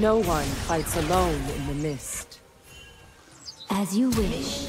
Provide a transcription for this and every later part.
No one fights alone in the mist. As you wish.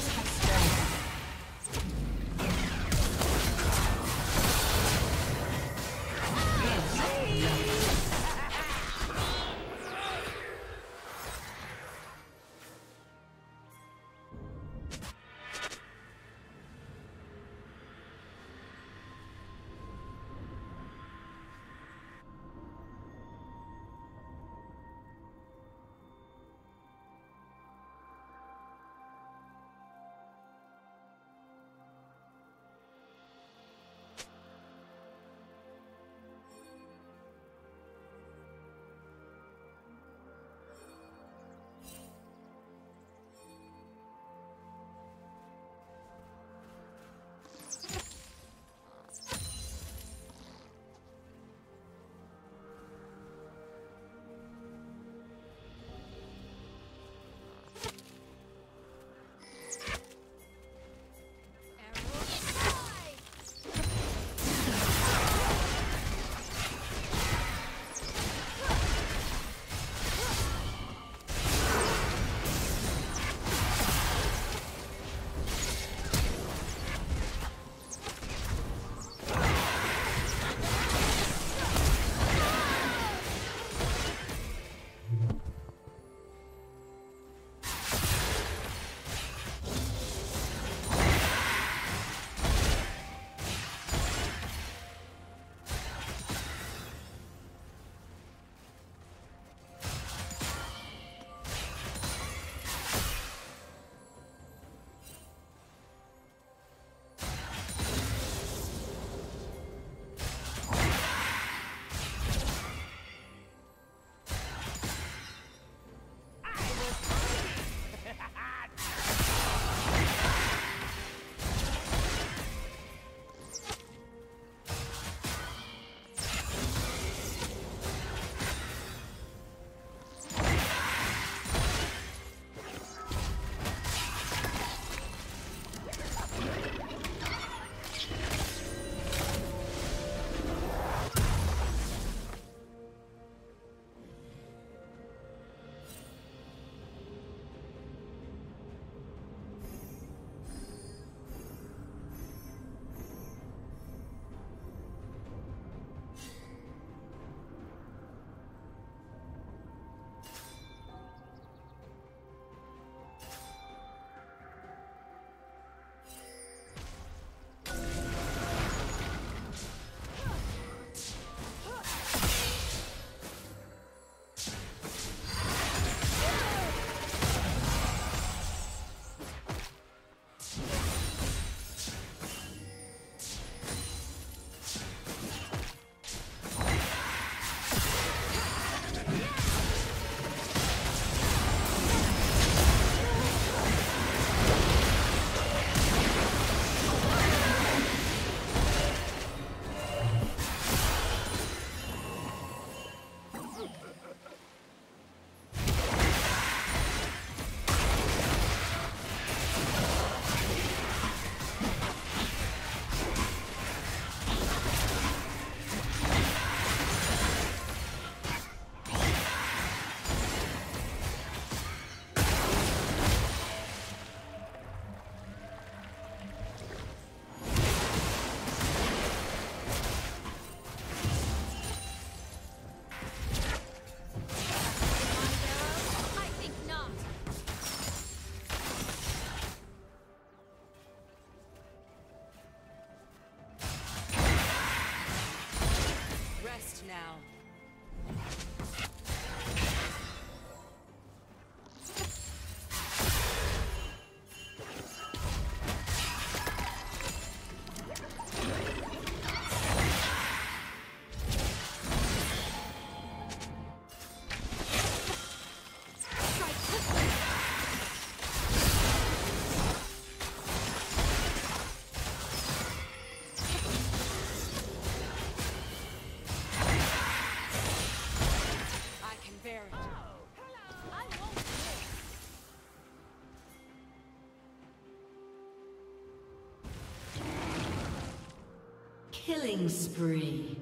Killing spree.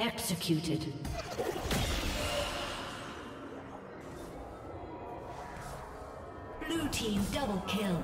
Executed. Blue team double kill.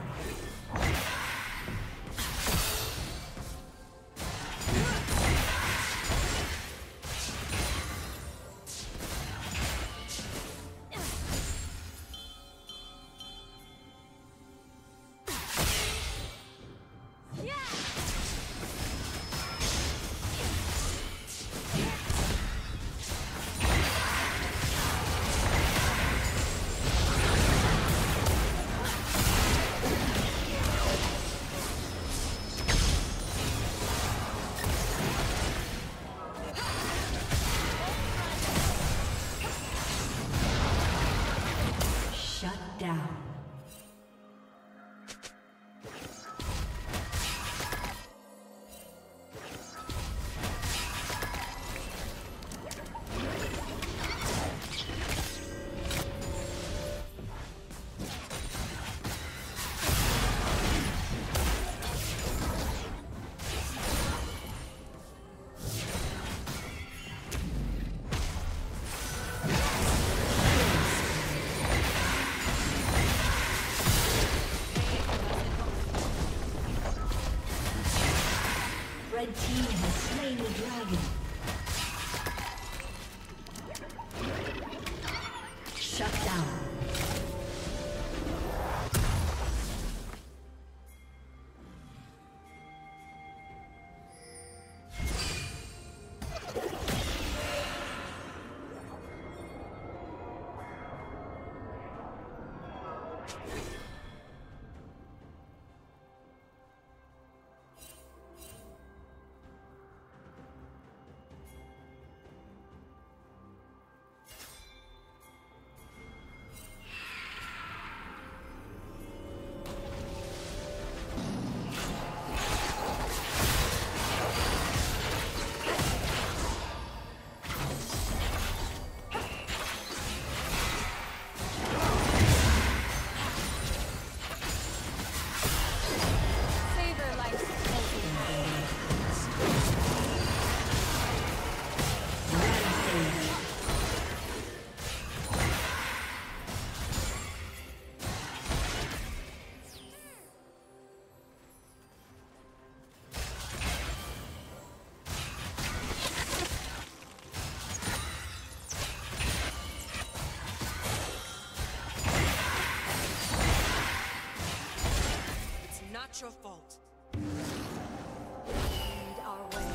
Red team has slain the dragon. Shut down. Your fault. Lead our way.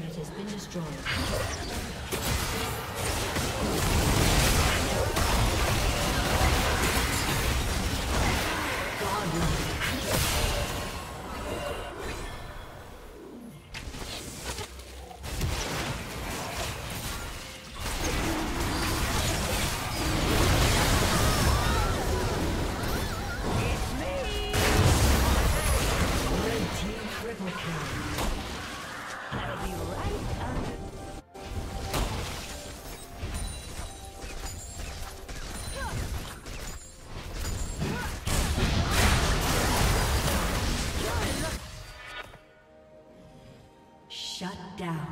turret has been destroyed. Shut down.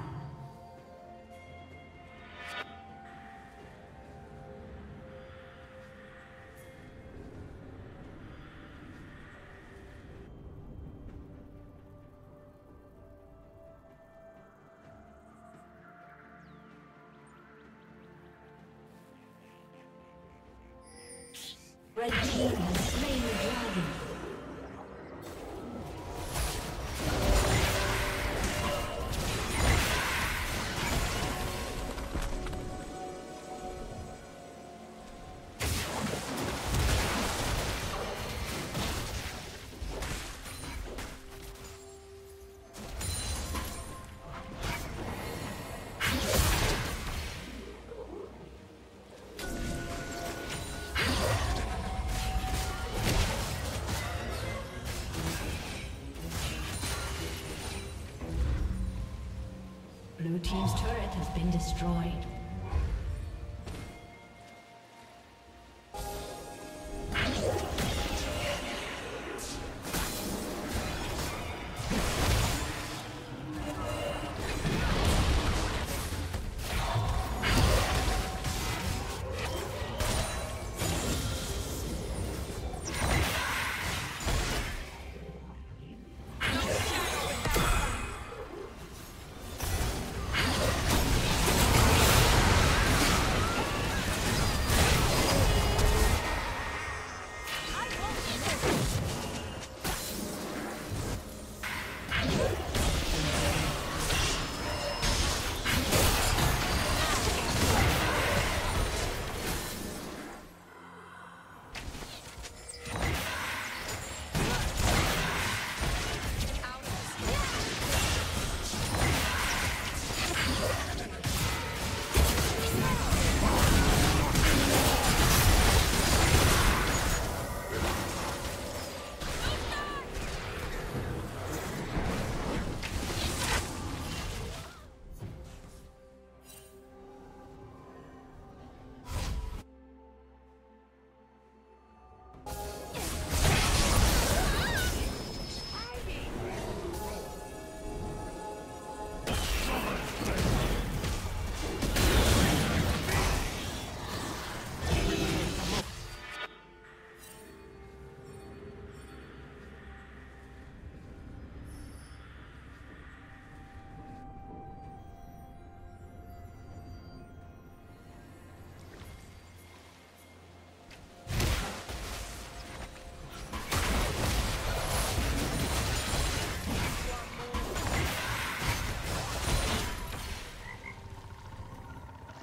Red team has slain the dragon. Blue team's turret has been destroyed.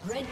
Red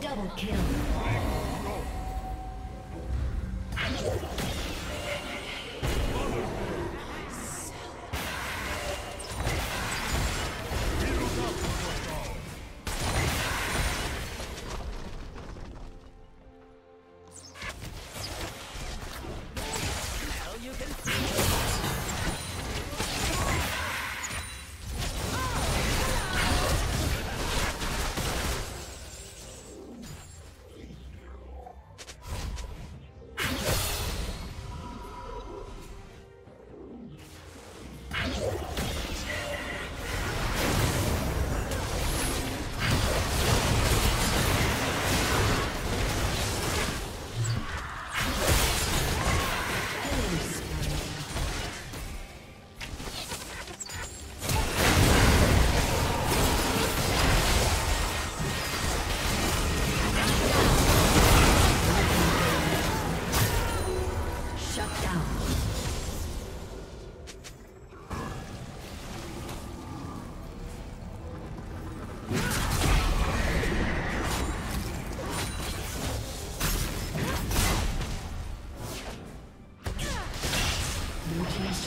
Double kill. Blue team's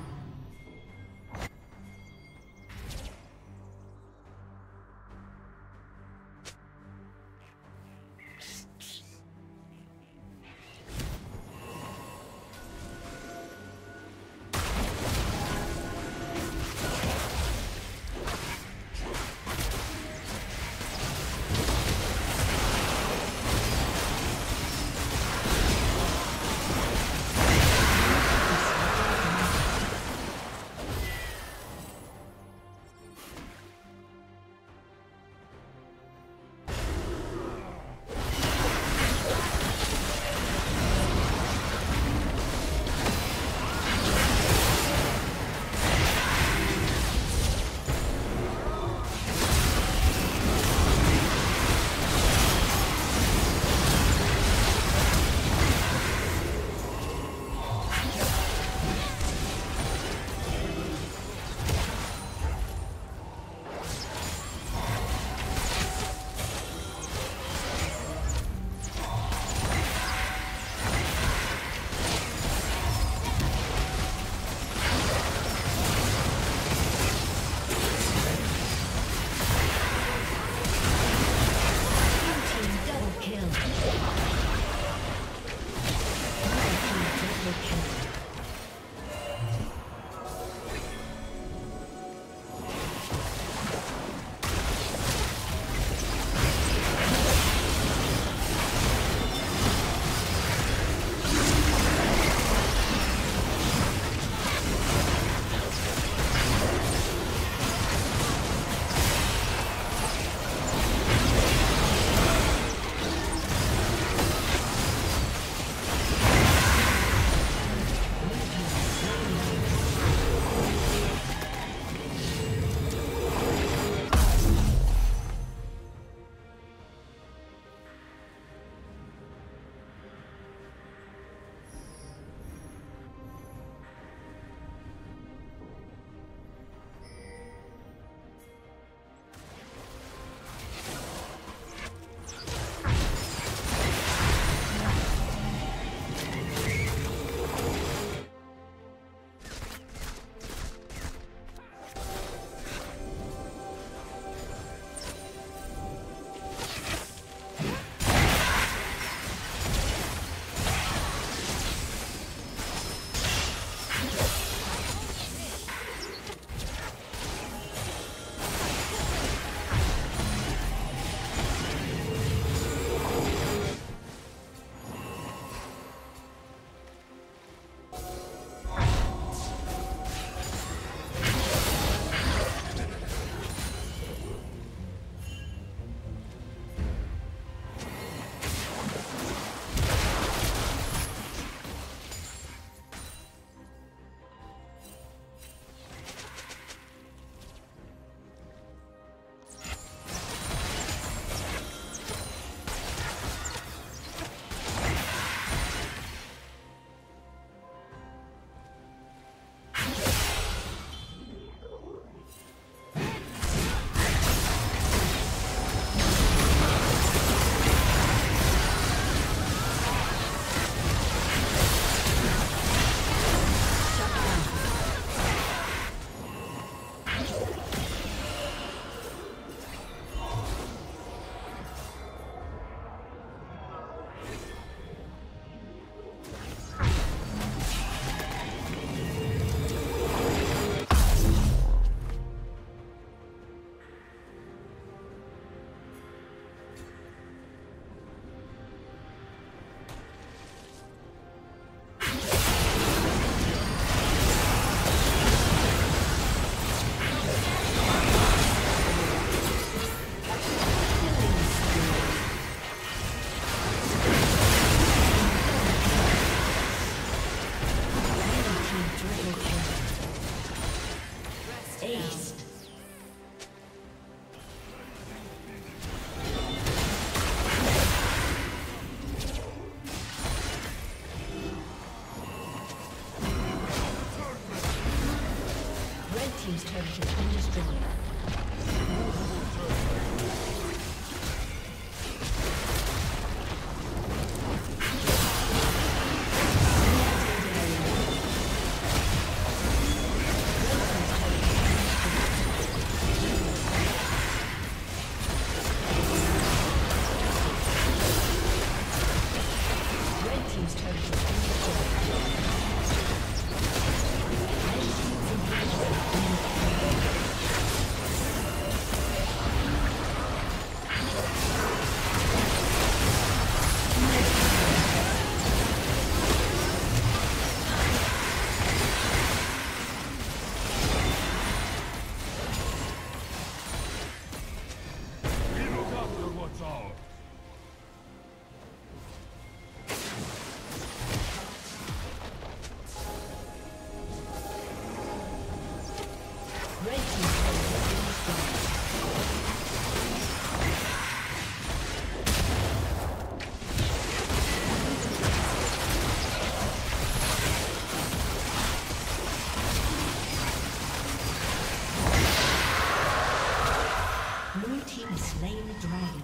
slain the dragon.